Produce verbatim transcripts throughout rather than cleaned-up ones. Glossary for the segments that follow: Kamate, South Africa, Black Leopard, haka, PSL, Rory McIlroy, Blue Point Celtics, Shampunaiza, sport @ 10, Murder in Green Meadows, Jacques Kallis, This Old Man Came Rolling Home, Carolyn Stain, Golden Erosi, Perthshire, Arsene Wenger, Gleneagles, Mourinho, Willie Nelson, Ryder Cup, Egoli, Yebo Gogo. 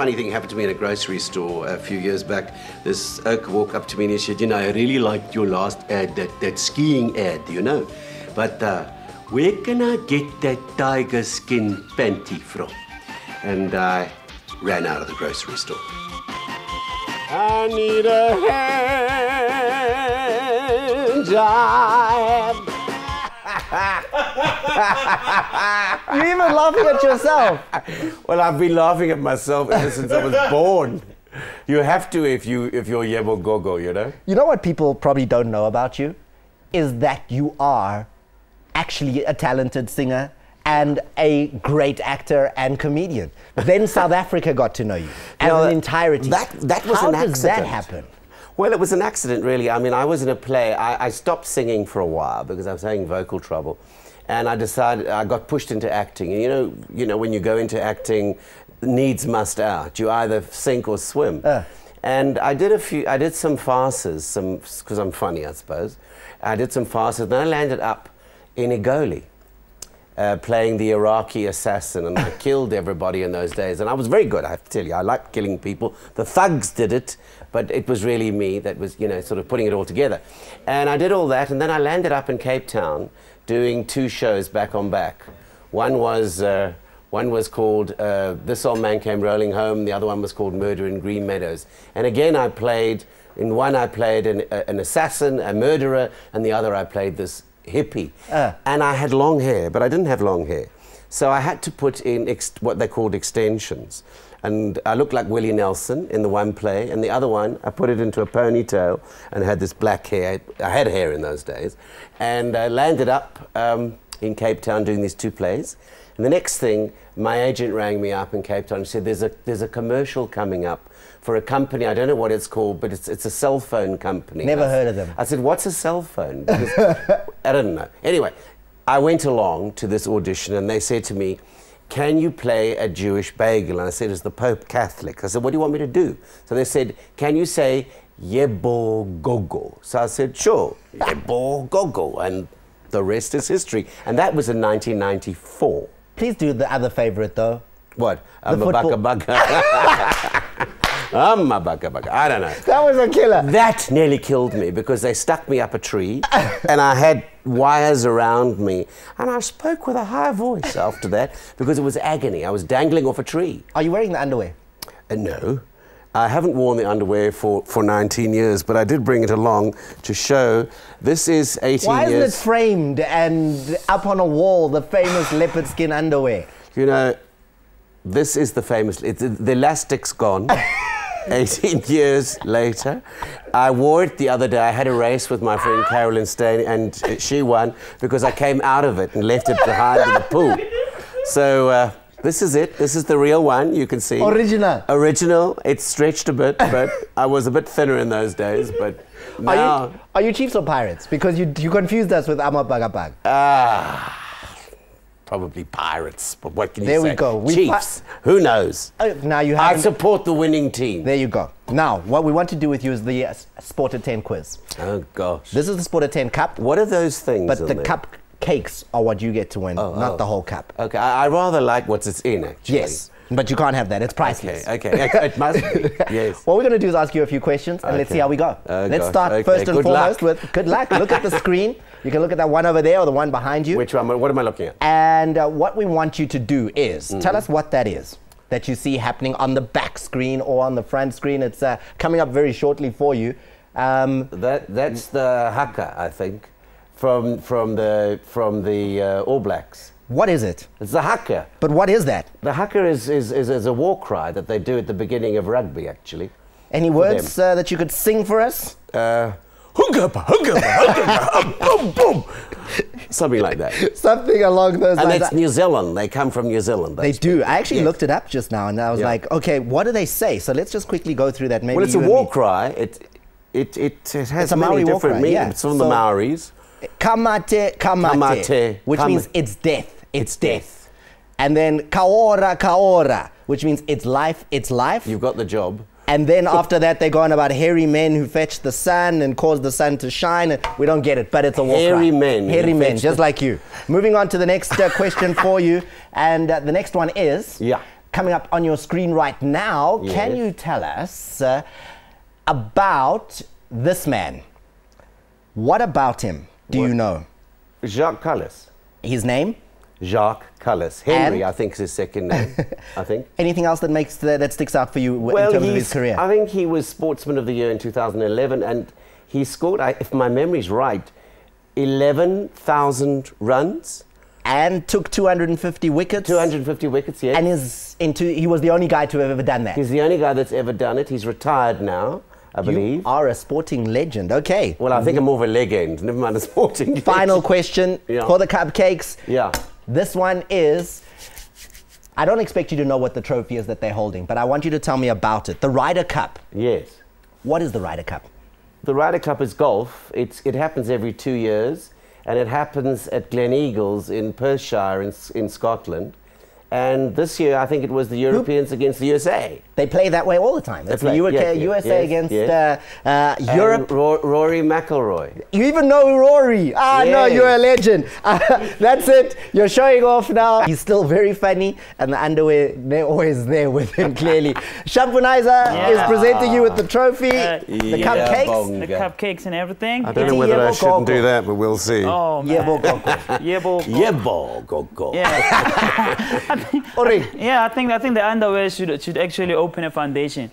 funny thing happened to me in a grocery store a few years back. This oak walked up to me and he said, you know, I really liked your last ad, that, that skiing ad, you know. But uh, where can I get that tiger skin panty from? And I ran out of the grocery store. I need a hand job. You're even laughing at yourself. Well, I've been laughing at myself ever since I was born. You have to if, you, if you're Yebo Gogo, you know? You know what people probably don't know about you? Is that you are actually a talented singer and a great actor and comedian. Then South Africa got to know you as now, an entirety. That, that was an accident. How does that happen? Well, it was an accident, really. I mean, I was in a play. I, I stopped singing for a while because I was having vocal trouble. And I decided, I got pushed into acting. And you know, you know when you go into acting, needs must out. You either sink or swim. Uh. And I did a few, I did some farces, some, because I'm funny, I suppose. I did some farces, then I landed up in Egoli, uh, playing the Iraqi assassin. And I killed everybody in those days. And I was very good, I have to tell you. I liked killing people. The thugs did it. But it was really me that was, you know, sort of putting it all together. And I did all that, and then I landed up in Cape Town doing two shows back on back. One was, uh, one was called uh, This Old Man Came Rolling Home. The other one was called Murder in Green Meadows. And again, I played, in one I played an, uh, an assassin, a murderer, and the other I played this hippie. Uh. And I had long hair, but I didn't have long hair. So I had to put in ex what they called extensions. And I looked like Willie Nelson in the one play, and the other one, I put it into a ponytail and had this black hair. I had hair in those days. And I landed up um, in Cape Town doing these two plays. And the next thing, my agent rang me up in Cape Town and said, there's a, there's a commercial coming up for a company, I don't know what it's called, but it's, it's a cell phone company. Never heard of them. I said, what's a cell phone? Because I don't know. Anyway, I went along to this audition and they said to me, can you play a Jewish bagel? And I said, is the Pope Catholic? I said, what do you want me to do? So they said, can you say Yebo Gogo? So I said, sure, Yebo Gogo. And the rest is history. And that was in nineteen ninety-four. Please do the other favorite, though. What? I'm a baka baka. I'm a baka baka. I don't know. That was a killer. That nearly killed me because they stuck me up a tree and I had wires around me, and I spoke with a high voice after that because it was agony. I was dangling off a tree. Are you wearing the underwear? Uh, no. I haven't worn the underwear for, for nineteen years, but I did bring it along to show. This is eighteen years. Why isn't it framed and up on a wall, the famous leopard skin underwear? You know, this is the famous, it's, the elastic's gone. eighteen years later. I wore it the other day. I had a race with my friend Carolyn Stain and she won because I came out of it and left it behind in the pool. So uh, this is it. This is the real one, you can see. Original. Original. It's stretched a bit, but I was a bit thinner in those days. But now... Are you, are you Chiefs or Pirates? Because you, you confused us with Amapagapag. Ah. Probably Pirates, but what can you there say? There we go. We Chiefs, who knows? Uh, now you have. I support the winning team. There you go. Now, what we want to do with you is the uh, sport at ten quiz. Oh, gosh. This is the sport at ten cup. What are those things? But the there? cup cakes are what you get to win, oh, not oh. the whole cup. Okay, I, I rather like what's it's in, actually. Yes, but you can't have that. It's priceless. Okay, okay. It must be, yes. What we're going to do is ask you a few questions, and okay. let's see how we go. Oh, let's gosh. start okay. first and good foremost luck. with good luck. Look at the screen. You can look at that one over there or the one behind you. Which one? What am I looking at? And uh, what we want you to do is, mm-hmm. tell us what that is that you see happening on the back screen or on the front screen. It's uh, coming up very shortly for you. Um, that, that's the haka, I think, from, from the, from the uh, All Blacks. What is it? It's the haka. But what is that? The haka is, is, is, is a war cry that they do at the beginning of rugby, actually. Any words uh, that you could sing for us? Uh, Something like that. Something along those and lines. And it's New Zealand. They come from New Zealand. They do. People. I actually yes. looked it up just now, and I was yeah. like, okay, what do they say? So let's just quickly go through that. Maybe well, it's a war cry. It, it, it, it has many different meanings. Yeah. It's from so, the Maoris. Kamate, kamate, kamate. Which means it's death. It's death. And then kaora, kaora, which means it's life, it's life. You've got the job. And then after that, they go on about hairy men who fetch the sun and cause the sun to shine. We don't get it, but it's a war cry. Hairy men. Hairy men, just like you. Moving on to the next uh, question for you. And uh, the next one is, yeah. coming up on your screen right now. Yes. Can you tell us uh, about this man? What about him do what? you know? Jacques Kallis. His name? Jacques Kallis. Henry, and? I think, is his second name, I think. Anything else that makes the, that sticks out for you well, in terms of his career? I think he was Sportsman of the Year in two thousand eleven, and he scored, I, if my memory's right, eleven thousand runs. And took two hundred fifty wickets. two hundred fifty wickets, yes. And his, into, he was the only guy to have ever done that. He's the only guy that's ever done it. He's retired now, I believe. You are a sporting legend, okay. Well, I think I'm more of a legend, never mind a sporting legend. Final question yeah. for the cupcakes. Yeah. This one is, I don't expect you to know what the trophy is that they're holding, but I want you to tell me about it. The Ryder Cup. Yes. What is the Ryder Cup? The Ryder Cup is golf. It's, it happens every two years. And it happens at Gleneagles in Perthshire in, in Scotland. And this year, I think it was the Europeans Who? against the U S A. They play that way all the time. That's the U K, yeah, yeah, U S A yes, against yes. Uh, uh, Europe. Ro Rory McIlroy. You even know Rory. Ah, yes. no, you're a legend. Uh, that's it. You're showing off now. He's still very funny, and the underwear, they're always there with him, clearly. Shampunaiza yeah. is presenting you with the trophy, uh, the yeah, cupcakes. Bonga. The cupcakes and everything. I don't yeah. know whether Yebo I shouldn't Gogo. do that, but we'll see. Oh, man. Yebo Gogo. Yebo Gogo. Yebo Gogo. Yeah. Yeah, I think I think the underwear should should actually open a foundation,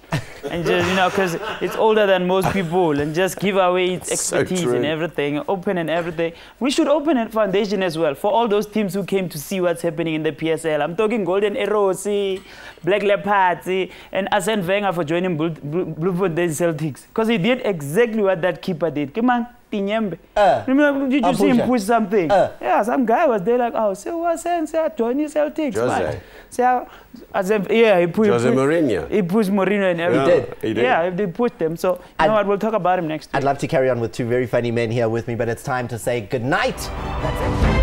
and just you know, because it's older than most people, and just give away its expertise so and everything, open and everything. We should open a foundation as well for all those teams who came to see what's happening in the P S L. I'm talking Golden Erosi, Black Leopard, and Arsene Wenger for joining Blue, Blue, Blue Point Celtics, because he did exactly what that keeper did. Come on. Uh, Remember, did you see him push something? Uh, yeah, some guy was there like, oh, so what's saying, sir? Johnny Celtics, man. So, as if, yeah, he pushed Mourinho. He pushed Mourinho and everything. Yeah, he did. Yeah, they pushed them. So, I'd, you know what, we'll talk about him next time. I'd love to carry on with two very funny men here with me, but it's time to say goodnight. That's it.